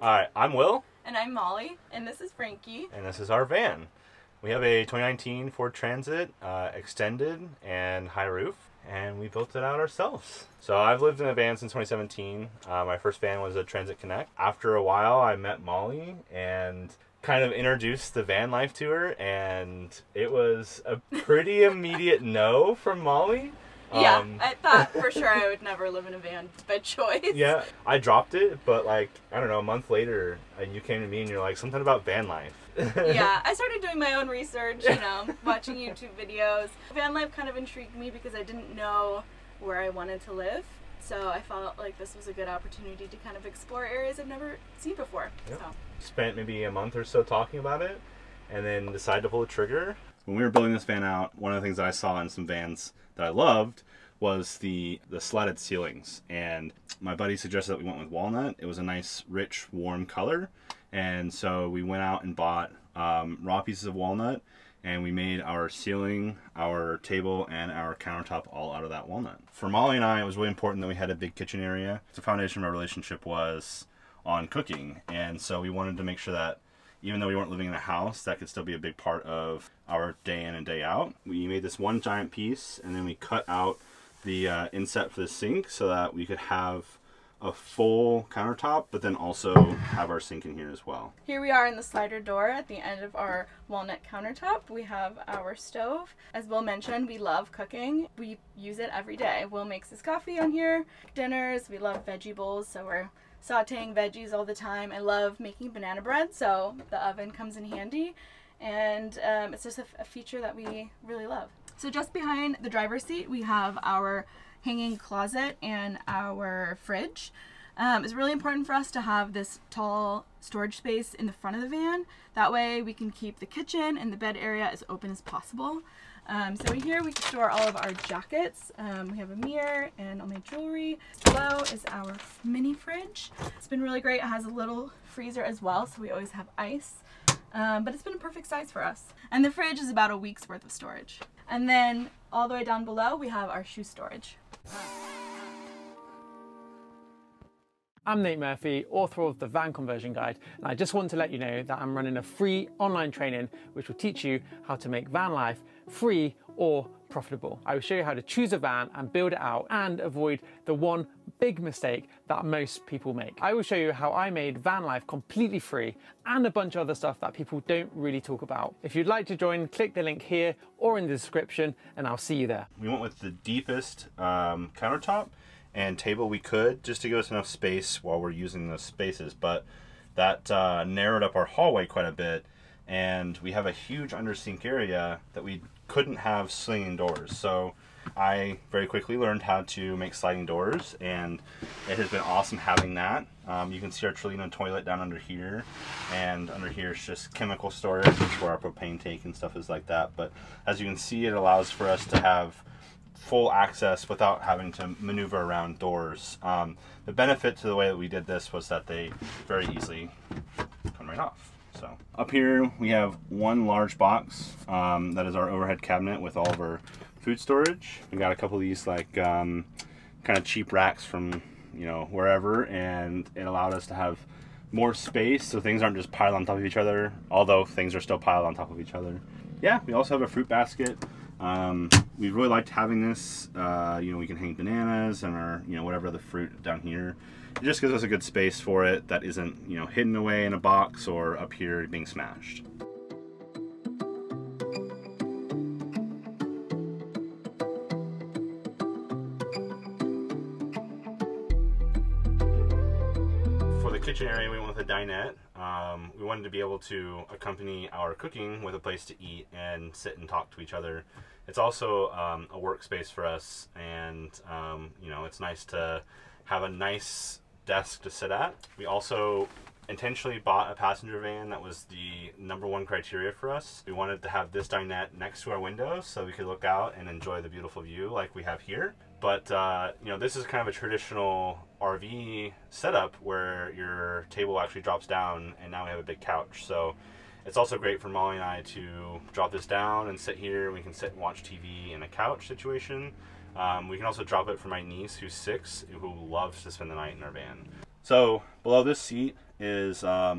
Alright, I'm Will. And I'm Molly. And this is Frankie. And this is our van. We have a 2019 Ford Transit, extended and high roof, and we built it out ourselves. So I've lived in a van since 2017. My first van was a Transit Connect. After a while, I met Molly and kind of introduced the van life to her, and it was a pretty immediate no from Molly. Yeah, I thought for sure I would never live in a van by choice. Yeah, I dropped it, but like, I don't know, a month later, you came to me and you're like, something about van life. Yeah, I started doing my own research, you know, watching YouTube videos. Van life kind of intrigued me because I didn't know where I wanted to live. So I felt like this was a good opportunity to kind of explore areas I've never seen before. Yep. So. Spent maybe a month or so talking about it and then decided to pull the trigger. When we were building this van out, one of the things that I saw in some vans that I loved was the slatted ceilings. And my buddy suggested that we went with walnut. It was a nice, rich, warm color. And so we went out and bought raw pieces of walnut, and we made our ceiling, our table, and our countertop all out of that walnut. For Molly and I, it was really important that we had a big kitchen area. The foundation of our relationship was on cooking. And so we wanted to make sure that even though we weren't living in a house, that could still be a big part of our day in and day out. We made this one giant piece, and then we cut out the inset for the sink so that we could have a full countertop, but then also have our sink in here as well. Here we are in the slider door at the end of our walnut countertop. We have our stove. As Will mentioned, we love cooking. We use it every day. Will makes his coffee on here, dinners. We love veggie bowls, so we're sauteing veggies all the time. I love making banana bread, so the oven comes in handy, and it's just a feature that we really love. So just behind the driver's seat, we have our hanging closet and our fridge. It's really important for us to have this tall storage space in the front of the van. That way we can keep the kitchen and the bed area as open as possible. So in here we can store all of our jackets. We have a mirror and all my jewelry. Below is our mini fridge. It's been really great. It has a little freezer as well, so we always have ice. But it's been a perfect size for us. And the fridge is about a week's worth of storage. And then all the way down below, we have our shoe storage. I'm Nate Murphy, author of the Van Conversion Guide, and I just want to let you know that I'm running a free online training which will teach you how to make van life free or profitable. I will show you how to choose a van and build it out and avoid the one big mistake that most people make. I will show you how I made van life completely free and a bunch of other stuff that people don't really talk about. If you'd like to join, click the link here or in the description, and I'll see you there. We went with the deepest countertop and table we could, just to give us enough space while we're using those spaces, but that narrowed up our hallway quite a bit, and we have a huge under sink area that we couldn't have swinging doors. So I very quickly learned how to make sliding doors, and it has been awesome having that. You can see our Trilina toilet down under here, and under here is just chemical storage, which is where our propane tank and stuff is like that. But as you can see, it allows for us to have full access without having to maneuver around doors. The benefit to the way that we did this was that they very easily come right off. So up here we have one large box that is our overhead cabinet with all of our food storage. We got a couple of these like kind of cheap racks from, you know, wherever, and it allowed us to have more space so things aren't just piled on top of each other, although things are still piled on top of each other. Yeah, we also have a fruit basket. We really liked having this. You know, we can hang bananas and our, you know, whatever other fruit down here. It just gives us a good space for it that isn't, you know, hidden away in a box or up here being smashed. For the kitchen area, we went with a dinette. We wanted to be able to accompany our cooking with a place to eat and sit and talk to each other. It's also a workspace for us, and you know, it's nice to have a nice desk to sit at. We also intentionally bought a passenger van. That was the #1 criteria for us. We wanted to have this dinette next to our windows so we could look out and enjoy the beautiful view like we have here. But you know, this is kind of a traditional RV setup where your table actually drops down, and now we have a big couch. So it's also great for Molly and I to drop this down and sit here. We can sit and watch TV in a couch situation. We can also drop it for my niece, who's 6, who loves to spend the night in our van. So below this seat is what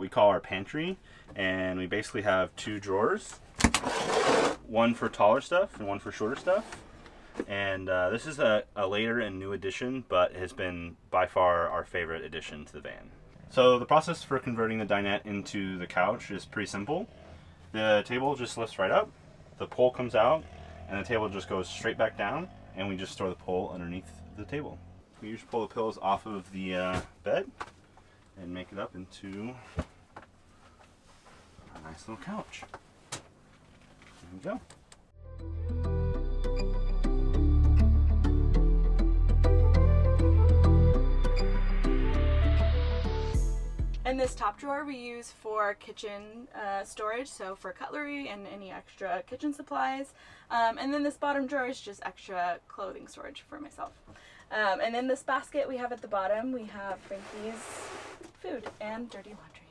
we call our pantry, and we basically have two drawers, one for taller stuff and one for shorter stuff. And this is a later and new addition, but has been by far our favorite addition to the van. So the process for converting the dinette into the couch is pretty simple. The table just lifts right up, the pole comes out, and the table just goes straight back down, and we just store the pole underneath the table. We just pull the pillows off of the bed and make it up into a nice little couch. There we go. And this top drawer we use for kitchen storage, so for cutlery and any extra kitchen supplies. And then this bottom drawer is just extra clothing storage for myself. And then this basket we have at the bottom, we have Frankie's food and dirty laundry.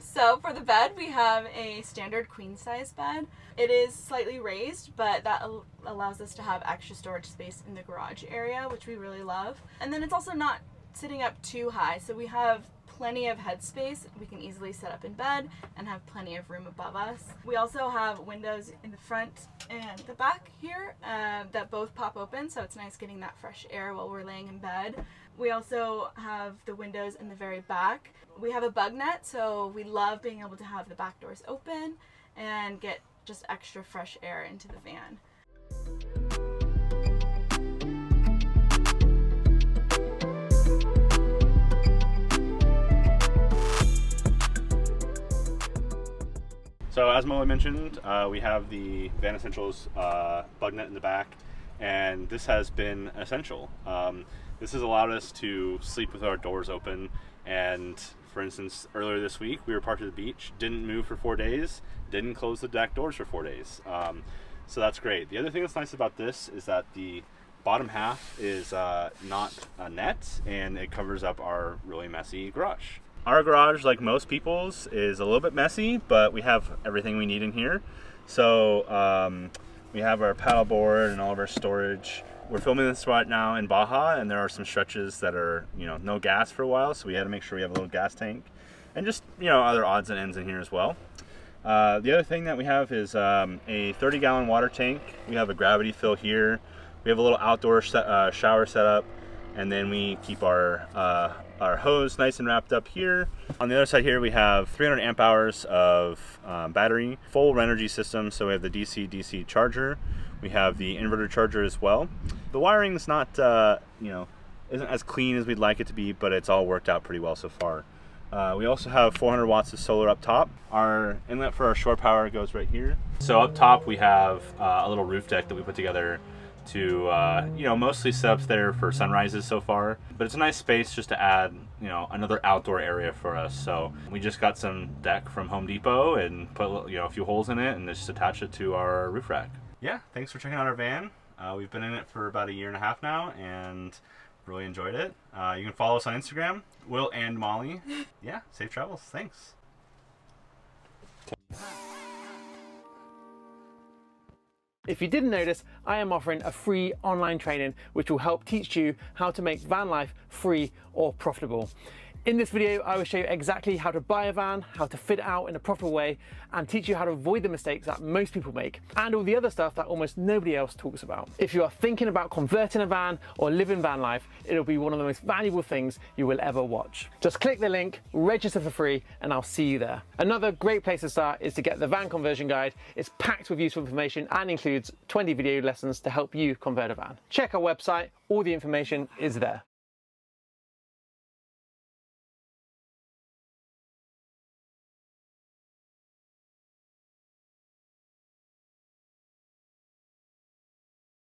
So for the bed, we have a standard queen-size bed. It is slightly raised, but that allows us to have extra storage space in the garage area, which we really love. And then it's also not sitting up too high, so we have plenty of headspace. We can easily set up in bed and have plenty of room above us. We also have windows in the front and the back here that both pop open, so it's nice getting that fresh air while we're laying in bed. We also have the windows in the very back. We have a bug net, so we love being able to have the back doors open and get just extra fresh air into the van. So as Molly mentioned, we have the Van Essentials bug net in the back, and this has been essential. This has allowed us to sleep with our doors open, and for instance, earlier this week we were parked at the beach, didn't move for 4 days, didn't close the back doors for 4 days. So that's great. The other thing that's nice about this is that the bottom half is not a net, and it covers up our really messy garage. Our garage, like most people's, is a little bit messy, but we have everything we need in here. So we have our paddleboard and all of our storage. We're filming this right now in Baja, and there are some stretches that are, you know, no gas for a while, so we had to make sure we have a little gas tank, and just, you know, other odds and ends in here as well. The other thing that we have is a 30-gallon water tank. We have a gravity fill here. We have a little outdoor shower setup, and then we keep our hose nice and wrapped up here. On the other side here, we have 300 amp hours of battery, full Renogy system, so we have the DC-DC charger. We have the inverter charger as well. The wiring is not, you know, isn't as clean as we'd like it to be, but it's all worked out pretty well so far. We also have 400 watts of solar up top. Our inlet for our shore power goes right here. So up top, we have a little roof deck that we put together to, you know, mostly set up there for sunrises so far, but it's a nice space just to add, you know, another outdoor area for us. So we just got some deck from Home Depot and put, you know, a few holes in it and just attach it to our roof rack. Yeah, thanks for checking out our van. We've been in it for about 1.5 years now and really enjoyed it. You can follow us on Instagram, Will and Molly. Yeah, safe travels, thanks. If you didn't notice, I am offering a free online training which will help teach you how to make van life free or profitable. In this video, I will show you exactly how to buy a van, how to fit it out in a profitable way, and teach you how to avoid the mistakes that most people make, and all the other stuff that almost nobody else talks about. If you are thinking about converting a van or living van life, it'll be one of the most valuable things you will ever watch. Just click the link, register for free, and I'll see you there. Another great place to start is to get the Van Conversion Guide. It's packed with useful information and includes 20 video lessons to help you convert a van. Check our website, all the information is there.